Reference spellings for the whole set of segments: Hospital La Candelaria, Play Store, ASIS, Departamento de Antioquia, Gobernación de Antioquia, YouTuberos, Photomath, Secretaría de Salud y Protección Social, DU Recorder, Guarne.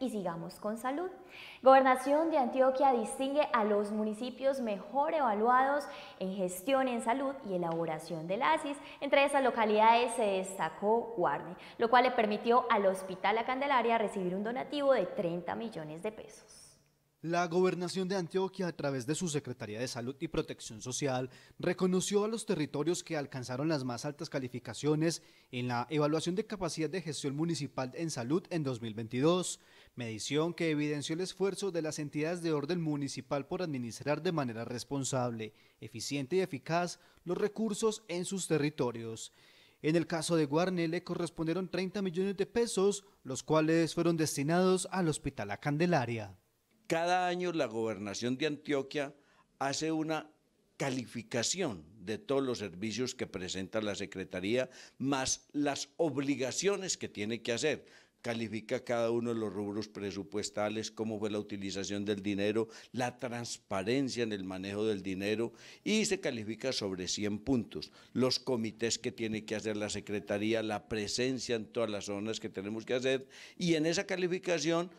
y sigamos con salud. Gobernación de Antioquia distingue a los municipios mejor evaluados en gestión en salud y elaboración del ASIS. Entre esas localidades se destacó Guarne, lo cual le permitió al Hospital La Candelaria recibir un donativo de 30 millones de pesos. La Gobernación de Antioquia, a través de su Secretaría de Salud y Protección Social, reconoció a los territorios que alcanzaron las más altas calificaciones en la evaluación de capacidad de gestión municipal en salud en 2022, medición que evidenció el esfuerzo de las entidades de orden municipal por administrar de manera responsable, eficiente y eficaz los recursos en sus territorios. En el caso de Guarne le correspondieron 30 millones de pesos, los cuales fueron destinados al Hospital La Candelaria. Cada año la Gobernación de Antioquia hace una calificación de todos los servicios que presenta la Secretaría, más las obligaciones que tiene que hacer. Califica cada uno de los rubros presupuestales, cómo fue la utilización del dinero, la transparencia en el manejo del dinero, y se califica sobre 100 puntos. Los comités que tiene que hacer la Secretaría, la presencia en todas las zonas que tenemos que hacer, y en esa calificación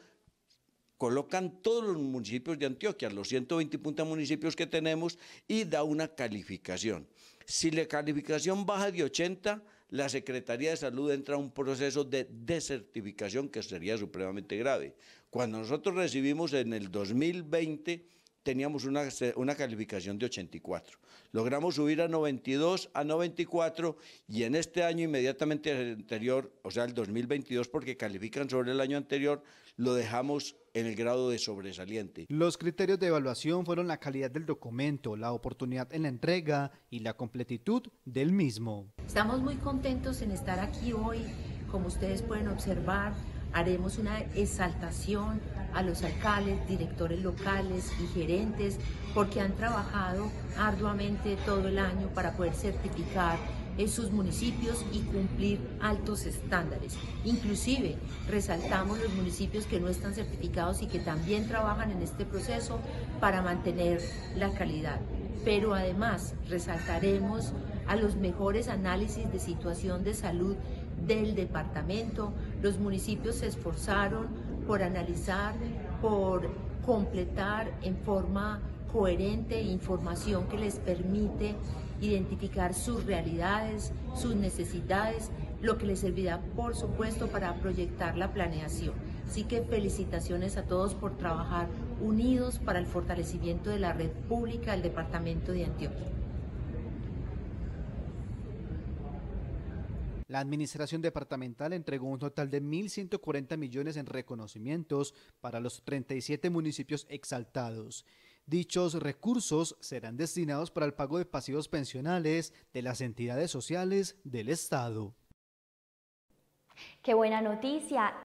colocan todos los municipios de Antioquia, los 120 municipios que tenemos, y da una calificación. Si la calificación baja de 80, la Secretaría de Salud entra a un proceso de desertificación que sería supremamente grave. Cuando nosotros recibimos en el 2020, teníamos una calificación de 84. Logramos subir a 92, a 94, y en este año inmediatamente anterior, o sea el 2022, porque califican sobre el año anterior, lo dejamos en el grado de sobresaliente. Los criterios de evaluación fueron la calidad del documento, la oportunidad en la entrega y la completitud del mismo. Estamos muy contentos en estar aquí hoy, como ustedes pueden observar. Haremos una exaltación a los alcaldes, directores locales y gerentes, porque han trabajado arduamente todo el año para poder certificar en sus municipios y cumplir altos estándares. Inclusive resaltamos los municipios que no están certificados y que también trabajan en este proceso para mantener la calidad. Pero además resaltaremos a los mejores análisis de situación de salud del departamento. Los municipios se esforzaron por analizar, por completar en forma coherente información que les permite identificar sus realidades, sus necesidades, lo que les servirá, por supuesto, para proyectar la planeación. Así que felicitaciones a todos por trabajar unidos para el fortalecimiento de la red pública del Departamento de Antioquia. La Administración Departamental entregó un total de 1.140 millones en reconocimientos para los 37 municipios exaltados. Dichos recursos serán destinados para el pago de pasivos pensionales de las entidades sociales del Estado. ¡Qué buena noticia!